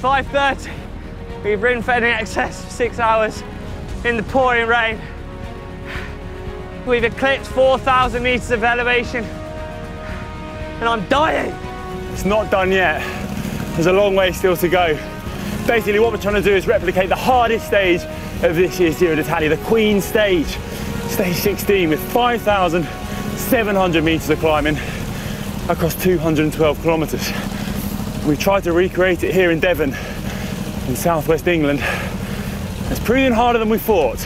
5:30. We've ridden for in excess of 6 hours in the pouring rain. We've eclipsed 4,000 meters of elevation and I'm dying. It's not done yet. There's a long way still to go. Basically what we're trying to do is replicate the hardest stage of this year's Giro d'Italia, the Queen Stage, Stage 16, with 5,700 meters of climbing across 212 kilometers. We tried to recreate it here in Devon, in southwest England. It's proving harder than we thought.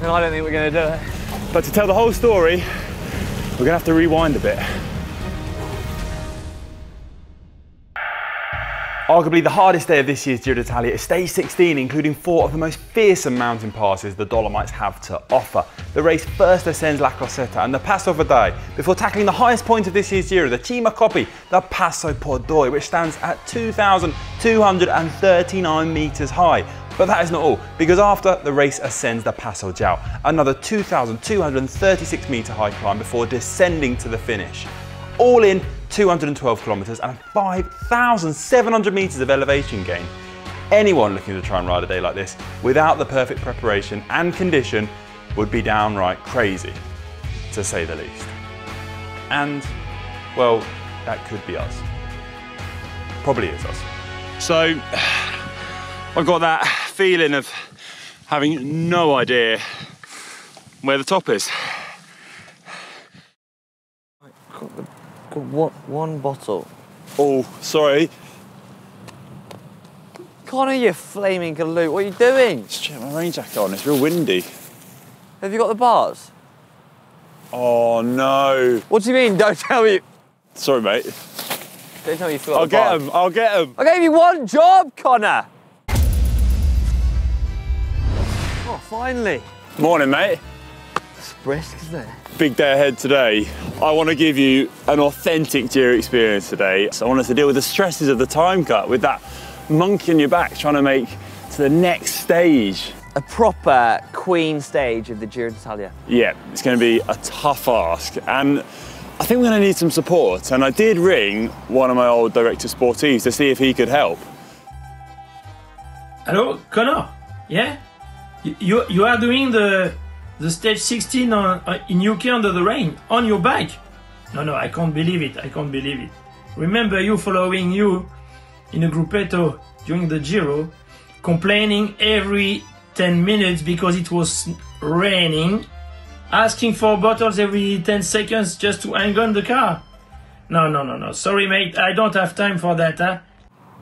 And I don't think we're going to do it. But to tell the whole story, we're going to have to rewind a bit. Arguably the hardest day of this year's Giro d'Italia is Stage 16, including 4 of the most fearsome mountain passes the Dolomites have to offer. The race first ascends La Crosetta and the Passo Vadai, before tackling the highest point of this year's Giro, the Cima Coppi, the Passo Pordoi, which stands at 2,239 metres high. But that is not all, because after, the race ascends the Passo Giau, another 2,236 metre high climb before descending to the finish. All in, 212 kilometers and 5,700 meters of elevation gain. Anyone looking to try and ride a day like this without the perfect preparation and condition would be downright crazy, to say the least. And, well, that could be us. Probably is us. So, I've got that feeling of having no idea where the top is. What, one bottle? Oh, sorry. Conor, you flaming galoot, what are you doing? Just check my rain jacket on, it's real windy. Have you got the bars? Oh, no. What do you mean, don't tell me? Sorry, mate. Don't tell me you forgot the bars. I'll get them. I gave you one job, Conor. Oh, finally. Morning, mate. It's brisk, isn't it? Big day ahead today. I want to give you an authentic Giro experience today. So I want us to deal with the stresses of the time cut, with that monkey on your back trying to make to the next stage. A proper Queen Stage of the Giro d'Italia. Yeah, it's going to be a tough ask, and I think we're going to need some support. And I did ring one of my old director sportives to see if he could help. Hello, Conor. Yeah, you are doing the stage 16 in UK under the rain, on your bike. No, I can't believe it, I can't believe it. Remember you following you in a gruppetto during the Giro, complaining every 10 minutes because it was raining, asking for bottles every 10 seconds just to hang on the car. No, sorry mate, I don't have time for that, huh?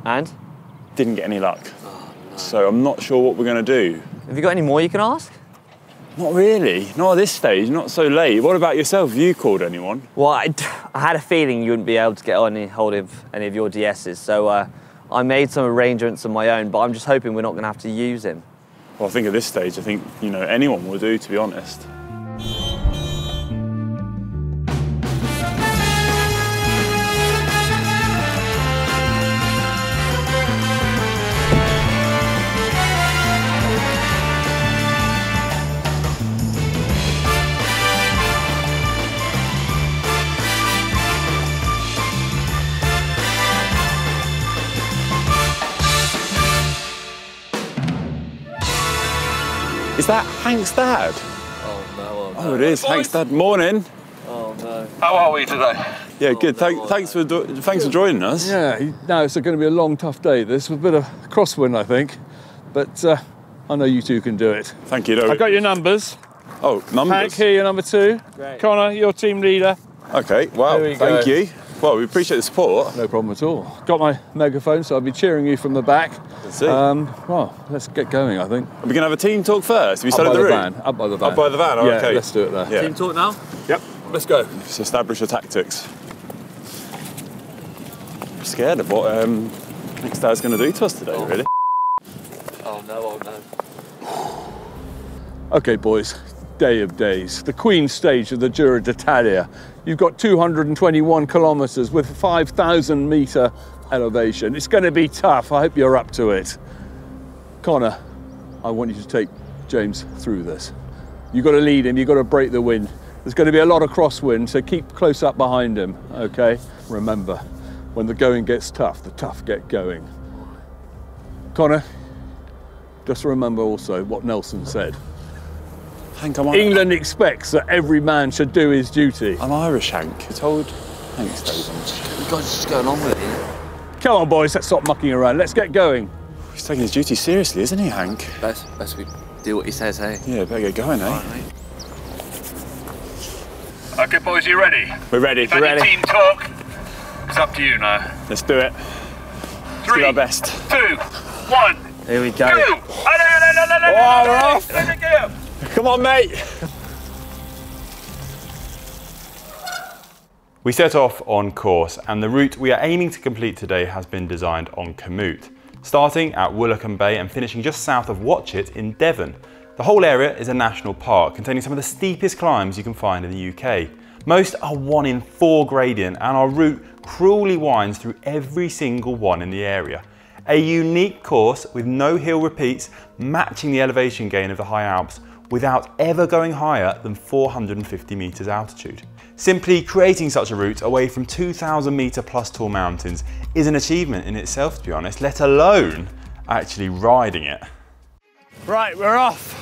And? Didn't get any luck. Oh, no. So I'm not sure what we're gonna do. Have you got any more you can ask? Not really, not at this stage, not so late. What about yourself? Have you called anyone? Well, I had a feeling you wouldn't be able to get on hold of any of your DS's, so I made some arrangements of my own, but I'm just hoping we're not going to have to use him. Well, I think at this stage, I think, you know, anyone will do, to be honest. Is that Hank's dad? Oh no. Oh, it is. Boys. Hank's dad. Morning. Oh no. How are we today? Yeah, good. Thanks for joining us. Yeah. No, it's going to be a long, tough day. This was a bit of crosswind, I think, but I know you two can do it. Thank you. I got your numbers. Oh, numbers. Hank here, your number 2. Great. Conor, your team leader. Okay. Wow. Thank you. Well, we appreciate the support. No problem at all. Got my megaphone, so I'll be cheering you from the back. That's it. Well, let's get going, I think. Are we going to have a team talk first? Have you started the room? Up by the van. Up by the van? Oh, yeah, okay. Let's do it there. Yeah. Team talk now? Yep. Let's go. Let's establish the tactics. I'm scared of what next dad's going to do to us today, really. Oh, no. Okay, boys. Day of days, the Queen Stage of the Giro d'Italia. You've got 221 kilometers with 5,000 meter elevation. It's going to be tough. I hope you're up to it. Conor, I want you to take James through this. You've got to lead him. You've got to break the wind. There's going to be a lot of crosswind, so keep close up behind him, okay? Remember, when the going gets tough, the tough get going. Conor, just remember also what Nelson said. Hank, England expects that every man should do his duty. I'm Irish, Hank. I told Hank Stevens. You guys are just going on with it. Come on, boys, let's stop mucking around. Let's get going. He's taking his duty seriously, isn't he, Hank? Best we do what he says, hey? Yeah, better get going, eh? OK, boys, you ready? We're ready. We're ready. Team talk, it's up to you now. Let's do it. Three, do our best. 2, 1. Here we go. Go! Oh, no, we're off! Let it go. Come on, mate. We set off on course, and the route we are aiming to complete today has been designed on Komoot, starting at Woolacombe Bay and finishing just south of Watchet in Devon. The whole area is a national park containing some of the steepest climbs you can find in the UK. Most are 1 in 4 gradient, and our route cruelly winds through every single one in the area. A unique course with no hill repeats, matching the elevation gain of the high Alps without ever going higher than 450 metres altitude. Simply creating such a route away from 2,000 metre plus tall mountains is an achievement in itself, to be honest, let alone actually riding it. Right, we're off.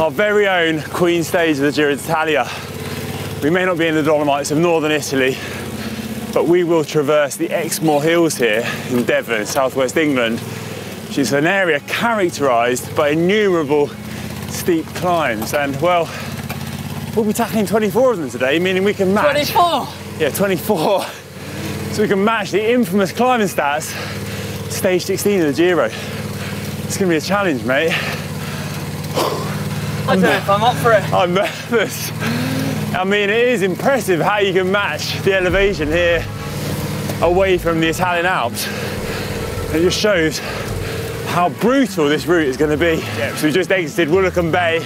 Our very own Queen stage of the Giro d'Italia. We may not be in the Dolomites of northern Italy, but we will traverse the Exmoor Hills here in Devon, southwest England, which is an area characterised by innumerable steep climbs, and well, we'll be tackling 24 of them today, meaning we can match. 24? Yeah, 24. So we can match the infamous climbing stats, stage 16 of the Giro. It's going to be a challenge, mate. I don't know if I'm up for it. I'm nervous. I mean, it is impressive how you can match the elevation here away from the Italian Alps. It just shows how brutal this route is going to be. Yeah, so we just exited Woolacombe Bay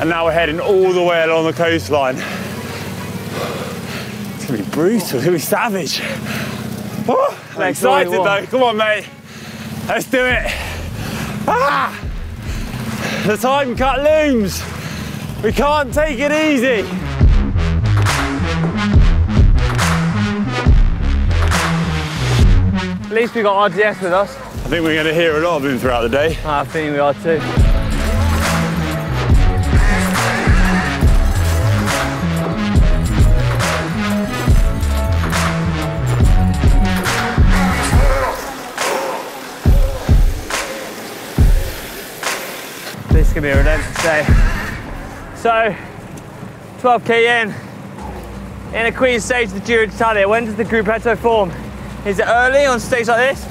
and now we're heading all the way along the coastline. It's going to be brutal, it's going to be savage. Oh, I'm excited though, come on mate, let's do it. Ah, the time cut looms, we can't take it easy. At least we got RDS with us. I think we're going to hear a lot of him throughout the day. I think we are too. This is going to be a relentless day. So, 12k in a Queen's stage of the Giro d'Italia, when does the gruppetto form? Is it early on stage like this?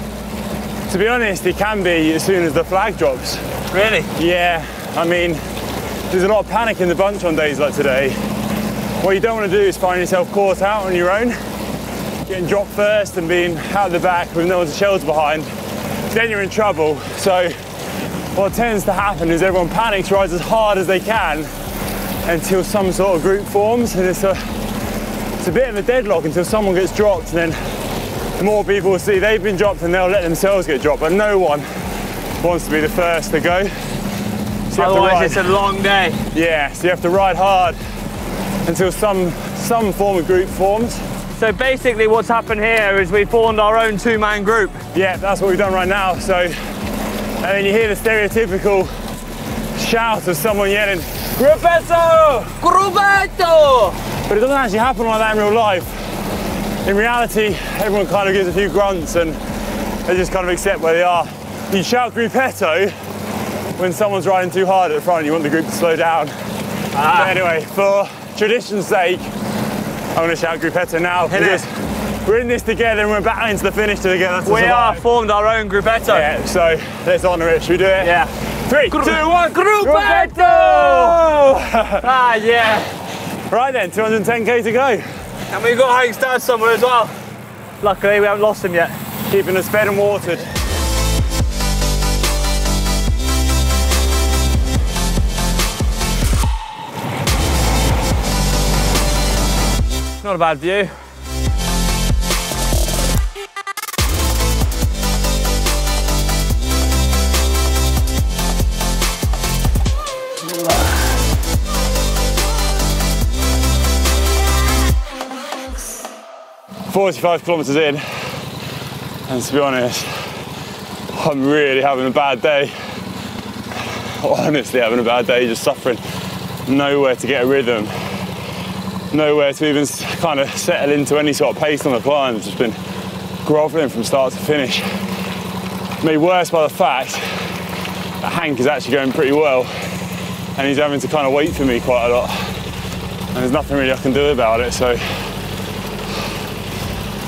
To be honest, it can be as soon as the flag drops. Really? Yeah, I mean, there's a lot of panic in the bunch on days like today. What you don't want to do is find yourself caught out on your own, getting dropped first and being out the back with no one to shelter behind. Then you're in trouble. So what tends to happen is everyone panics, rides as hard as they can until some sort of group forms, and it's a bit of a deadlock until someone gets dropped, and then more people will see they've been dropped and they'll let themselves get dropped, but no one wants to be the first to go. So otherwise it's a long day. Yeah, so you have to ride hard until some form of group forms. So basically what's happened here is we formed our own two-man group. Yeah, that's what we've done right now. So, and then you hear the stereotypical shout of someone yelling, "Gruppetto! Gruppetto!" But it doesn't actually happen like that in real life. In reality, everyone kind of gives a few grunts and they just kind of accept where they are. You shout gruppetto when someone's riding too hard at the front and you want the group to slow down. But anyway, for tradition's sake, I'm going to shout gruppetto now because we're in this together and we're battling to the finish together. We are formed our own gruppetto. Yeah, so let's honour it. Should we do it? Yeah. 3, 2, 1, gruppetto! Ah, yeah. Right then, 210k to go. And we've got Hank's dad somewhere as well. Luckily, we haven't lost him yet. Keeping us fed and watered. Not a bad view. We're 45 kilometres in, and to be honest, I'm really having a bad day. Honestly having a bad day, just suffering. Nowhere to get a rhythm. Nowhere to even kind of settle into any sort of pace on the climb. It's just been grovelling from start to finish. Made worse by the fact that Hank is actually going pretty well and he's having to kind of wait for me quite a lot. And there's nothing really I can do about it, so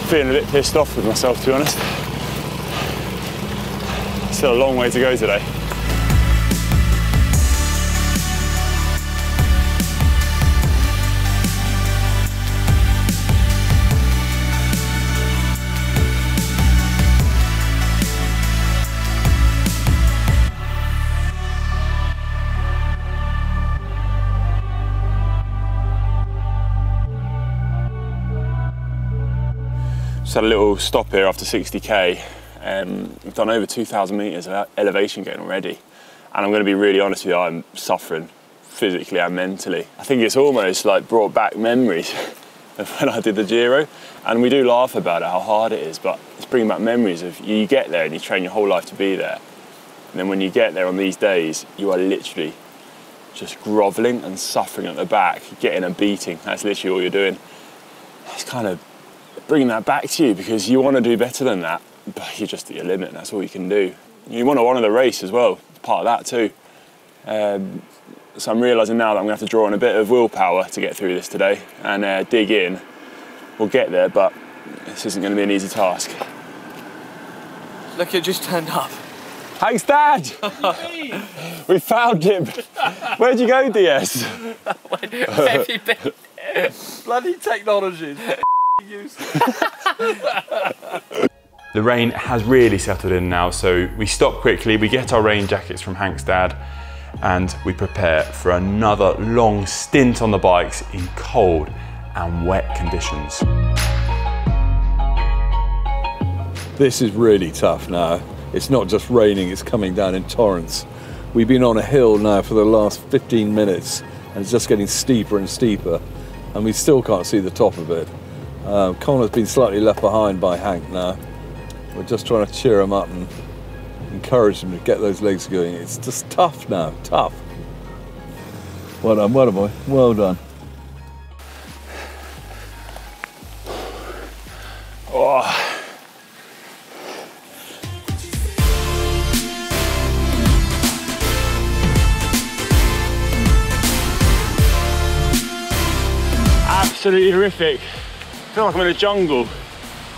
feeling a bit pissed off with myself, to be honest. Still a long way to go today. Just had a little stop here after 60k. We've done over 2,000 metres of elevation gain already. And I'm going to be really honest with you, I'm suffering physically and mentally. I think it's almost like brought back memories of when I did the Giro. And we do laugh about it, how hard it is, but it's bringing back memories of you get there and you train your whole life to be there. And then when you get there on these days, you are literally just grovelling and suffering at the back, getting a beating. That's literally all you're doing. It's kind of bringing that back to you because you want to do better than that, but you're just at your limit and that's all you can do. You want to honour the race as well, it's part of that too. So I'm realising now that I'm going to have to draw on a bit of willpower to get through this today and dig in. We'll get there, but this isn't going to be an easy task. Look, it just turned up. Thanks, Dad! We found him! Where'd you go, DS? Where have you been? Bloody technology. The rain has really settled in now, so we stop quickly, we get our rain jackets from Hank's dad, and we prepare for another long stint on the bikes in cold and wet conditions. This is really tough now. It's not just raining, it's coming down in torrents. We've been on a hill now for the last 15 minutes, and it's just getting steeper and steeper, and we still can't see the top of it. Conor's been slightly left behind by Hank now. We're just trying to cheer him up and encourage him to get those legs going. It's just tough now, tough. Well done, boy. Well done. Oh. Absolutely horrific. I feel like I'm in a jungle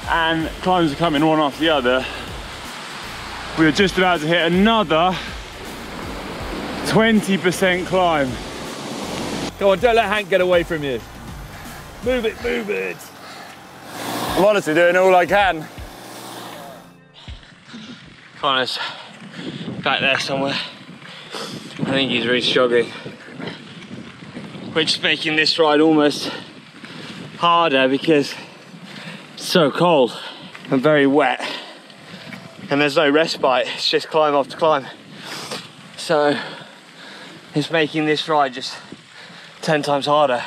and climbs are coming one after the other. We were just about to hit another 20% climb. Come on, don't let Hank get away from you. Move it, move it. I'm honestly doing all I can. Conor's back there somewhere. I think he's really struggling. Which is making this ride almost harder because it's so cold and very wet and there's no respite, it's just climb after climb, so it's making this ride just 10 times harder.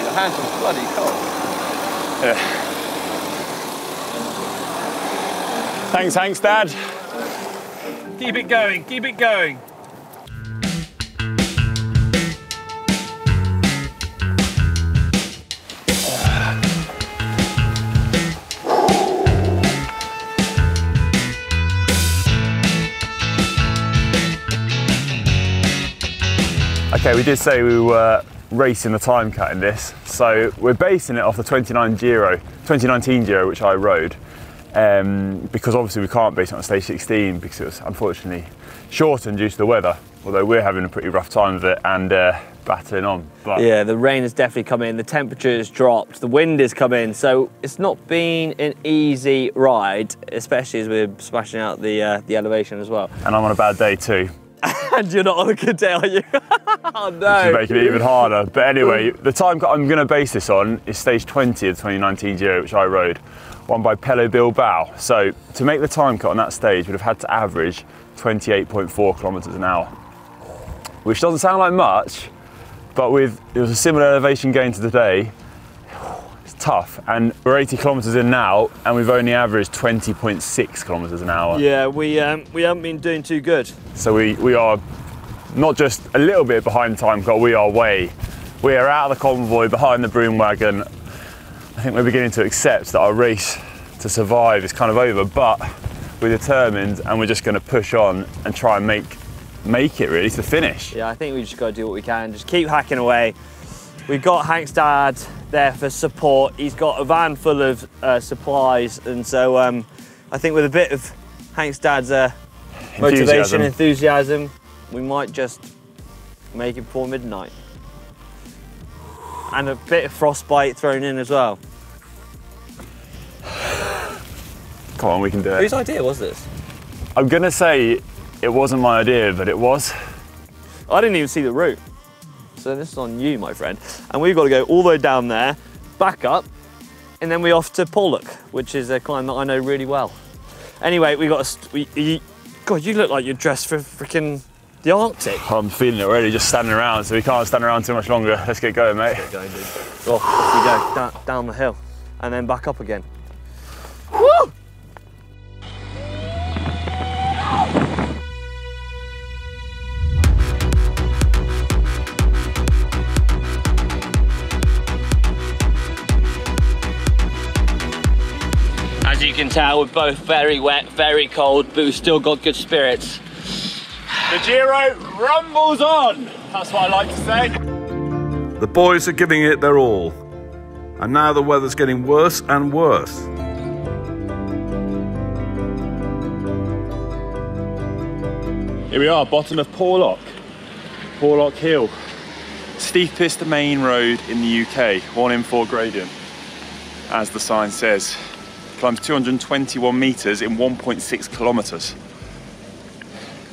Your hands are bloody cold. Yeah. Thanks Dad. Keep it going, keep it going. Okay, we did say we were racing the time cut in this, so we're basing it off the 2019 Giro, which I rode, because obviously we can't base it on stage 16 because it was unfortunately shortened due to the weather, although we're having a pretty rough time of it and battling on. But yeah, the rain has definitely come in, the temperature's dropped, the wind has come in, so it's not been an easy ride, especially as we're smashing out the elevation as well. And I'm on a bad day too. And you're not on a good day, are you? Oh no. Which is making it even harder. But anyway, the time I'm going to base this on is stage 20 of the 2019 Giro, which I rode, won by Pello Bilbao. So to make the time cut on that stage, we'd have had to average 28.4 kilometers an hour, which doesn't sound like much, but with it was a similar elevation gain to today, it's tough, and we're 80 kilometers in now and we've only averaged 20.6 kilometers an hour. Yeah, we haven't been doing too good. So we are not just a little bit behind time goal, we are way. We are out of the convoy, behind the broom wagon. I think we're beginning to accept that our race to survive is kind of over, but we're determined and we're just going to push on and try and make it really to the finish. Yeah, I think we just got to do what we can, just keep hacking away. We've got Hank's dad there for support. He's got a van full of supplies, and so I think with a bit of Hank's dad's motivation, enthusiasm, we might just make it before midnight. And a bit of frostbite thrown in as well. Come on, we can do it. Whose idea was this? I'm going to say it wasn't my idea, but it was. I didn't even see the route. So this is on you, my friend. And we've got to go all the way down there, back up, and then we're off to Porlock, which is a climb that I know really well. Anyway, we got a... God, you look like you're dressed for freaking the Arctic. I'm feeling it already, just standing around, so we can't stand around too much longer. Let's get going, mate. Let's get going, dude. Well, off we go, down the hill, and then back up again. Woo! As you can tell, we're both very wet, very cold, but we've still got good spirits. The Giro rumbles on! That's what I like to say. The boys are giving it their all. And now the weather's getting worse and worse. Here we are, bottom of Porlock. Porlock Hill. Steepest main road in the UK, 1 in 4 gradient, as the sign says. Climbs 221 meters in 1.6 kilometers.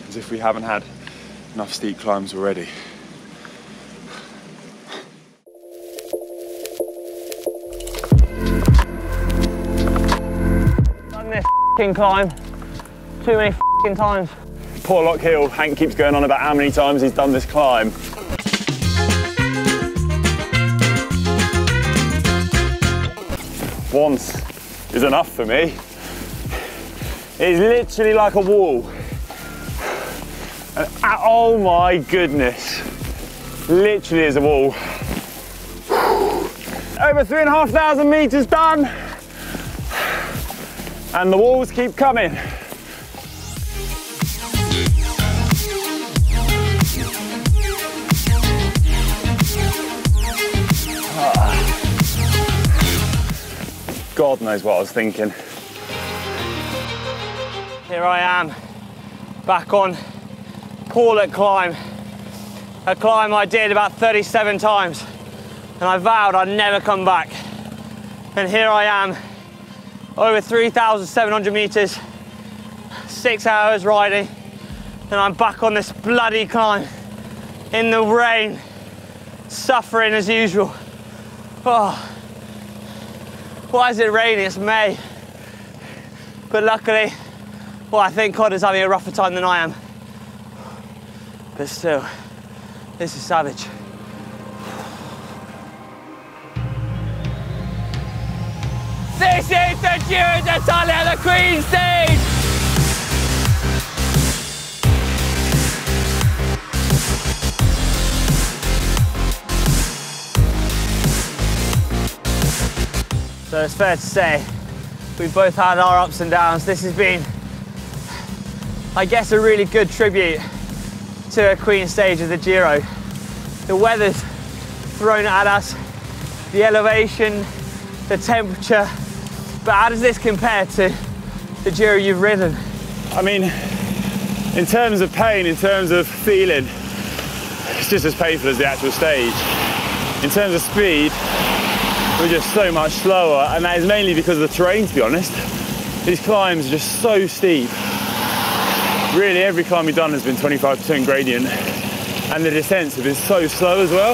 As if we haven't had enough steep climbs already. Done this f***ing climb too many f***ing times. Porlock Hill, Hank keeps going on about how many times he's done this climb. Once is enough for me. It's literally like a wall. And, oh my goodness. Literally is a wall. Over 3,500 meters done. And the walls keep coming. God knows what I was thinking. Here I am, back on Porlock climb, a climb I did about 37 times, and I vowed I'd never come back. And here I am, over 3,700 meters, 6 hours riding, and I'm back on this bloody climb, in the rain, suffering as usual. Oh, why is it raining? It's May. But luckily, well, I think Connor's having a rougher time than I am. But still, this is savage. This is the Giro d'Italia, the Queen's stage! So it's fair to say, we've both had our ups and downs. This has been, I guess, a really good tribute to a Queen stage of the Giro. The weather's thrown at us, the elevation, the temperature, but how does this compare to the Giro you've ridden? I mean, in terms of pain, in terms of feeling, it's just as painful as the actual stage. In terms of speed, we're just so much slower, and that is mainly because of the terrain, to be honest. These climbs are just so steep. Really, every climb we've done has been 25% gradient, and the descents have been so slow as well.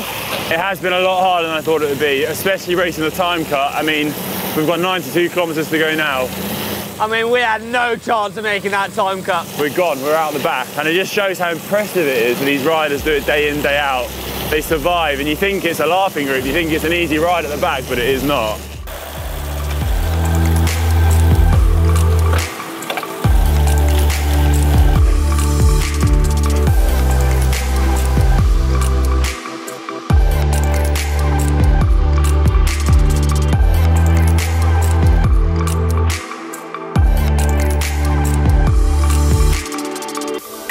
It has been a lot harder than I thought it would be, especially racing the time cut. I mean, we've got 92 kilometers to go now. I mean, we had no chance of making that time cut. We're gone, we're out the back, and it just shows how impressive it is that these riders do it day in, day out. They survive, and you think it's a laughing group, you think it's an easy ride at the back, but it is not.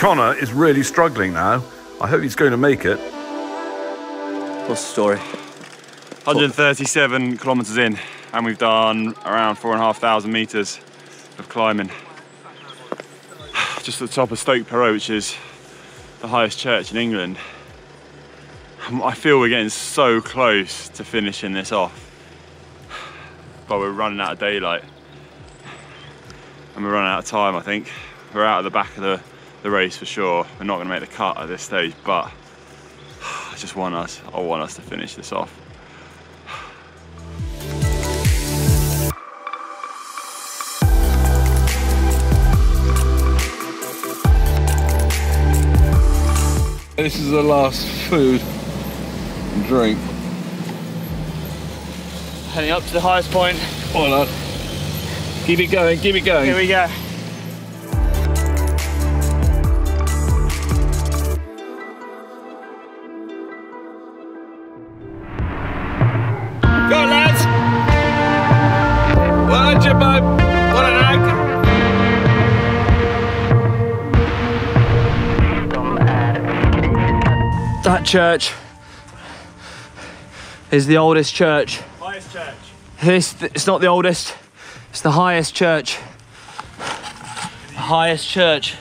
Conor is really struggling now. I hope he's going to make it. What's the story? 137 kilometres in, and we've done around 4,500 metres of climbing. Just at the top of Stoke Pero, which is the highest church in England. I feel we're getting so close to finishing this off, but we're running out of daylight. And we're running out of time, I think. We're out of the back of the race for sure. We're not gonna make the cut at this stage, but I just want us, to finish this off. This is the last food and drink. Heading up to the highest point. Oh, lad. Keep it going, keep it going. Here we go. Go, lads! Watch your boat. What an act! That church is the oldest church. Highest church. It's not the oldest. It's the highest church. The highest church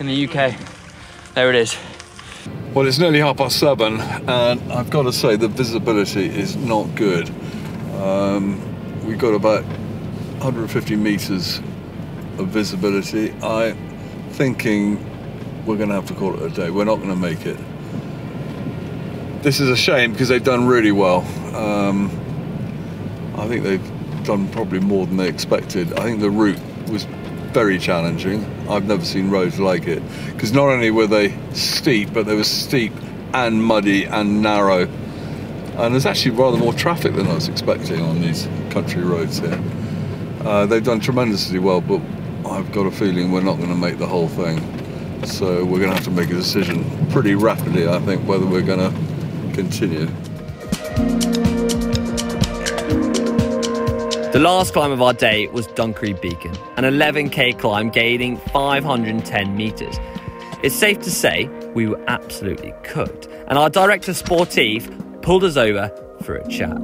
in the UK. There it is. Well, it's nearly 7:30, and I've got to say the visibility is not good. We've got about 150 meters of visibility. I'm thinking we're going to have to call it a day. We're not going to make it. This is a shame because they've done really well. I think they've done probably more than they expected. I think the route was very challenging. I've never seen roads like it, because not only were they steep, but they were steep and muddy and narrow, and there's actually rather more traffic than I was expecting on these country roads here. They've done tremendously well, but I've got a feeling we're not going to make the whole thing, so we're going to have to make a decision pretty rapidly, I think, whether we're going to continue. The last climb of our day was Dunkery Beacon, an 11k climb gaining 510 metres. It's safe to say we were absolutely cooked, and our director sportif pulled us over for a chat.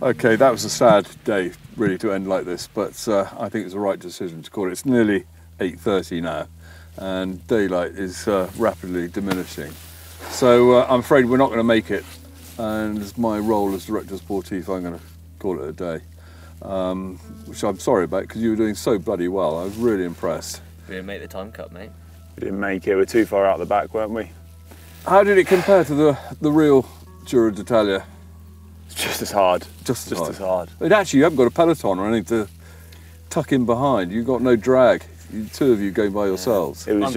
Okay, that was a sad day, really, to end like this, but I think it was the right decision to call it. It's nearly 8:30 now, and daylight is rapidly diminishing. So I'm afraid we're not going to make it, and as my role as director sportif, I'm going to call it a day, which I'm sorry about, because you were doing so bloody well. I was really impressed. We didn't make the time cut, mate. We didn't make it. We were too far out the back, weren't we? How did it compare to the real Giro d'Italia? Just as hard. Just as hard. It actually, you haven't got a peloton or anything to tuck in behind. You've got no drag. You, two of you going by yourselves. It was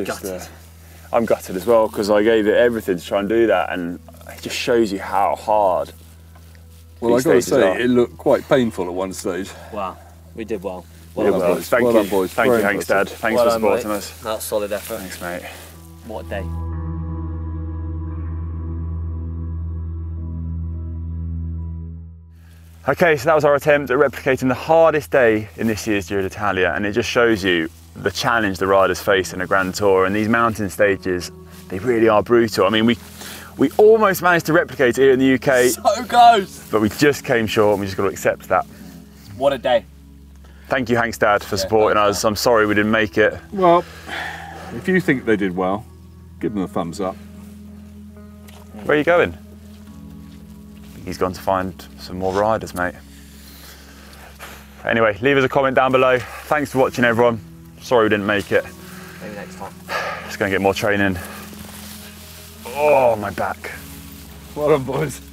I'm gutted as well, because I gave it everything to try and do that, and it just shows you how hard. Well, I've got to say, it looked quite painful at one stage. Wow, we did well. Well done, boys. Thank you, boys. Thank you, Hank's dad. Thanks for supporting us. That's solid effort. Thanks, mate. What a day. Okay, so that was our attempt at replicating the hardest day in this year's Giro d'Italia, and it just shows you the challenge the riders face in a Grand Tour, and these mountain stages, they really are brutal. I mean, we almost managed to replicate it here in the UK. So close! But we just came short, and we just got to accept that. What a day. Thank you, Hank's dad, for supporting us. I'm sorry we didn't make it. Well, if you think they did well, give them a thumbs up. Where are you going? He's gone to find some more riders, mate. Anyway, leave us a comment down below. Thanks for watching, everyone. Sorry we didn't make it. Maybe next time. Just going to get more training. Oh, my back. Well done, boys.